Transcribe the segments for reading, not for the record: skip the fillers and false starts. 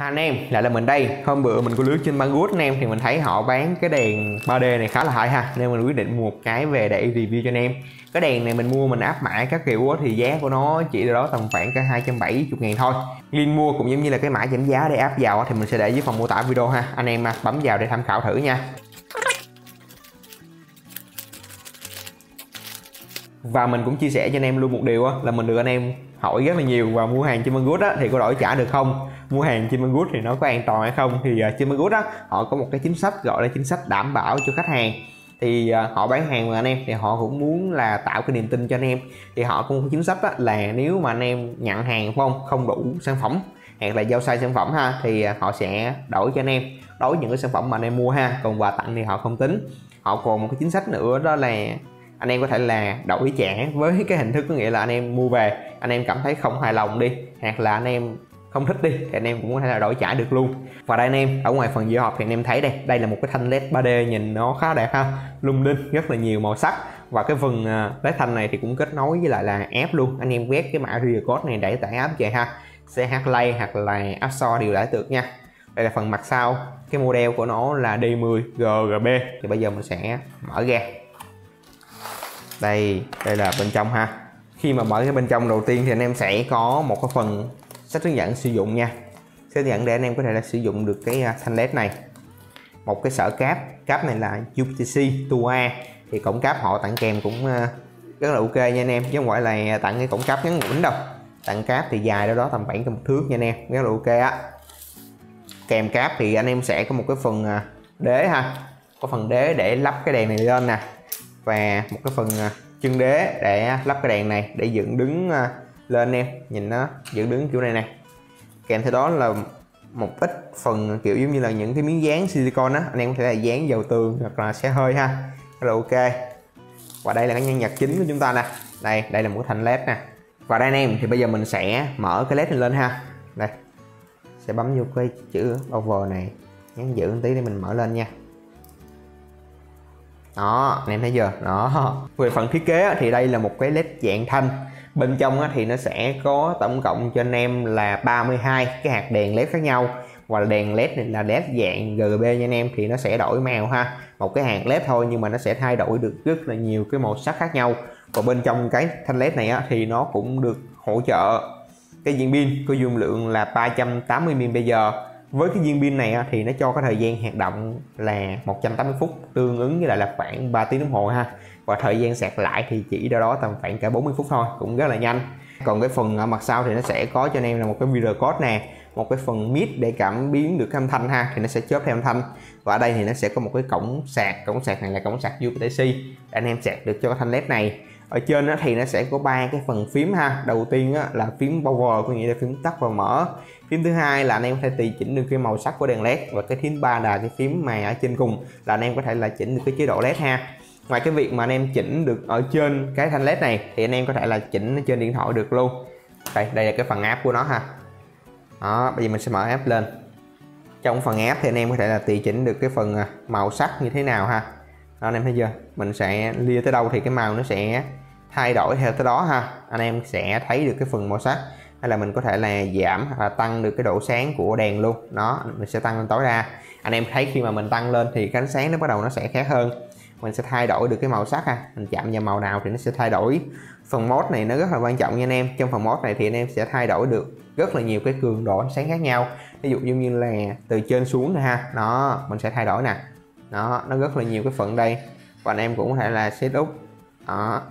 Hai anh em, lại là mình đây. Hôm bữa mình có lướt trên Banggood anh em, thì mình thấy họ bán cái đèn 3D này khá là hay ha, nên mình quyết định mua một cái về để review cho anh em. Cái đèn này mình mua mình áp mã các kiểu thì giá của nó chỉ đâu đó tầm khoảng cả 270.000 thôi. Link mua cũng giống như là cái mã giảm giá để áp vào thì mình sẽ để dưới phần mô tả video ha. Anh em bấm vào để tham khảo thử nha. Và mình cũng chia sẻ cho anh em luôn một điều là mình được anh em hỏi rất là nhiều, và mua hàng trên Banggood thì có đổi trả được không? Mua hàng trên Banggood thì nó có an toàn hay không? Thì trên Banggood họ có một cái chính sách gọi là chính sách đảm bảo cho khách hàng. Thì họ bán hàng mà anh em, thì họ cũng muốn là tạo cái niềm tin cho anh em. Thì họ cũng có chính sách là nếu mà anh em nhận hàng không đủ sản phẩm hoặc là giao sai sản phẩm ha, thì họ sẽ đổi cho anh em đối với những cái sản phẩm mà anh em mua ha. Còn quà tặng thì họ không tính. Họ còn một cái chính sách nữa đó là anh em có thể là đổi trả với cái hình thức, có nghĩa là anh em mua về anh em cảm thấy không hài lòng đi, hoặc là anh em không thích đi, thì anh em cũng có thể là đổi trả được luôn. Và đây anh em, ở ngoài phần giữa hộp thì anh em thấy đây là một cái thanh LED 3D nhìn nó khá đẹp ha, lung linh, rất là nhiều màu sắc. Và cái phần LED thanh này thì cũng kết nối với lại là app luôn. Anh em quét cái mã QR code này để tải app về ha, CH Play hoặc là App Store đều tải được nha. Đây là phần mặt sau, cái model của nó là D10GB. Thì bây giờ mình sẽ mở ra. Đây là bên trong ha. Khi mà mở cái bên trong đầu tiên thì anh em sẽ có một cái phần sách hướng dẫn sử dụng nha, sẽ dẫn để anh em có thể là sử dụng được cái thanh LED này. Một cái sợi cáp này là USB QR, thì cổng cáp họ tặng kèm cũng rất là ok nha anh em, chứ không phải là tặng cái cổng cáp ngắn ngủn đâu. Tặng cáp thì dài đâu đó tầm khoảng một thước nha anh em, rất là ok á. Kèm cáp thì anh em sẽ có một cái phần đế ha, có phần đế để lắp cái đèn này lên nè, và một cái phần chân đế để lắp cái đèn này để dựng đứng lên anh em, nhìn nó dựng đứng kiểu này nè. Kèm theo đó là một ít phần kiểu giống như là những cái miếng dán silicon á, anh em có thể là dán vào tường hoặc là xe hơi ha, rất là ok. Và đây là cái nhân vật chính của chúng ta nè, đây là một thanh LED nè. Và đây anh em, thì bây giờ mình sẽ mở cái LED này lên ha. Đây, sẽ bấm vô cái chữ over này, nhấn giữ một tí để mình mở lên nha. Đó, anh em thấy chưa đó. Về phần thiết kế thì đây là một cái LED dạng thanh. Bên trong thì nó sẽ có tổng cộng cho anh em là 32 cái hạt đèn LED khác nhau. Và đèn LED này là LED dạng RGB nha anh em, thì nó sẽ đổi màu ha. Một cái hạt LED thôi nhưng mà nó sẽ thay đổi được rất là nhiều cái màu sắc khác nhau. Và bên trong cái thanh LED này thì nó cũng được hỗ trợ cái viên pin có dung lượng là 380 mAh. Với cái viên pin này thì nó cho cái thời gian hoạt động là 180 phút, tương ứng với lại là khoảng 3 tiếng đồng hồ ha. Và thời gian sạc lại thì chỉ đâu đó tầm khoảng cả 40 phút thôi, cũng rất là nhanh. Còn cái phần ở mặt sau thì nó sẽ có cho anh em là một cái QR code nè, một cái phần mic để cảm biến được cái âm thanh ha, thì nó sẽ chớp theo âm thanh. Và ở đây thì nó sẽ có một cái cổng sạc này là cổng sạc USB-C để anh em sạc được cho cái thanh LED này. Ở trên thì nó sẽ có 3 cái phần phím ha. Đầu tiên là phím power, có nghĩa là phím tắt và mở. Phím thứ hai là anh em có thể tùy chỉnh được cái màu sắc của đèn LED, và cái phím 3 là cái phím mà ở trên cùng là anh em có thể là chỉnh được cái chế độ LED ha. Ngoài cái việc mà anh em chỉnh được ở trên cái thanh LED này thì anh em có thể là chỉnh trên điện thoại được luôn. Đây là cái phần app của nó ha. Đó, bây giờ mình sẽ mở app lên. Trong phần app thì anh em có thể là tùy chỉnh được cái phần màu sắc như thế nào ha. Đó, anh em thấy chưa, mình sẽ lia tới đâu thì cái màu nó sẽ thay đổi theo tới đó ha. Anh em sẽ thấy được cái phần màu sắc, hay là mình có thể là giảm hoặc là tăng được cái độ sáng của đèn luôn. Đó, mình sẽ tăng lên tối đa. Anh em thấy khi mà mình tăng lên thì cái ánh sáng nó bắt đầu nó sẽ khác hơn. Mình sẽ thay đổi được cái màu sắc ha, mình chạm vào màu nào thì nó sẽ thay đổi. Phần mode này nó rất là quan trọng nha anh em. Trong phần mode này thì anh em sẽ thay đổi được rất là nhiều cái cường độ ánh sáng khác nhau. Ví dụ như là từ trên xuống này ha, đó, mình sẽ thay đổi nè. Đó, nó rất là nhiều cái phần đây. Và anh em cũng có thể là set up. Đó,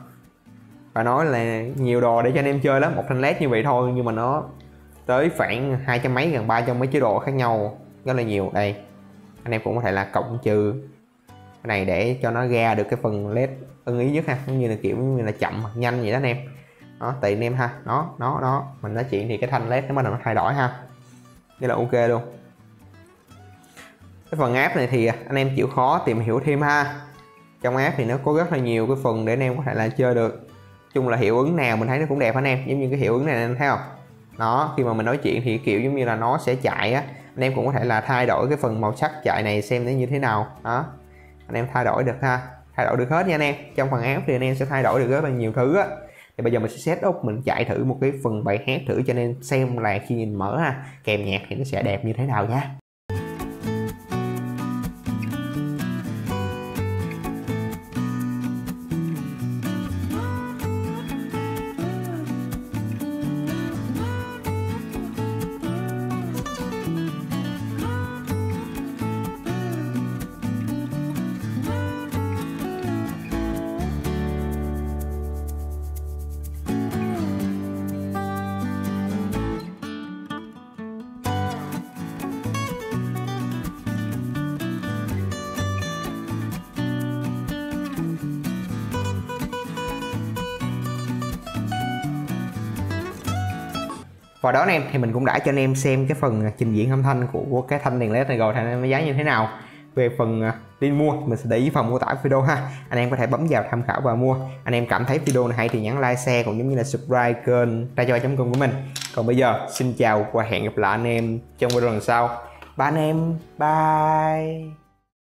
và nói là nhiều đồ để cho anh em chơi lắm. Một thanh LED như vậy thôi nhưng mà nó tới khoảng 200 mấy, gần 300 mấy chế độ khác nhau, rất là nhiều. Đây, anh em cũng có thể là cộng trừ cái này để cho nó ra được cái phần LED ưng ý nhất ha, cũng như là kiểu như là chậm hoặc nhanh vậy đó anh em. Đó, tùy anh em ha. Đó mình nói chuyện thì cái thanh LED nó bắt đầu nó thay đổi ha, rất là ok luôn. Cái phần app này thì anh em chịu khó tìm hiểu thêm ha. Trong app thì nó có rất là nhiều cái phần để anh em có thể là chơi được. Chung là hiệu ứng nào mình thấy nó cũng đẹp anh em, giống như cái hiệu ứng này anh thấy không? Đó, khi mà mình nói chuyện thì kiểu giống như là nó sẽ chạy á, anh em cũng có thể là thay đổi cái phần màu sắc chạy này xem nó như thế nào. Đó, anh em thay đổi được ha, thay đổi được hết nha anh em. Trong phần app thì anh em sẽ thay đổi được rất là nhiều thứ á. Thì bây giờ mình sẽ set up, mình chạy thử một cái phần bài hát thử cho nên xem là khi mình mở ha, kèm nhạc thì nó sẽ đẹp như thế nào nha. Và đó anh em, thì mình cũng đã cho anh em xem cái phần trình diễn âm thanh của cái thanh đèn LED này rồi, thì anh em đánh giá như thế nào. Về phần link mua mình sẽ để ý phần mô tả video ha, anh em có thể bấm vào tham khảo và mua. Anh em cảm thấy video này hay thì nhấn like, share cũng giống như là subscribe kênh tachaba.com của mình. Còn bây giờ xin chào và hẹn gặp lại anh em trong video lần sau. Bye anh em, bye.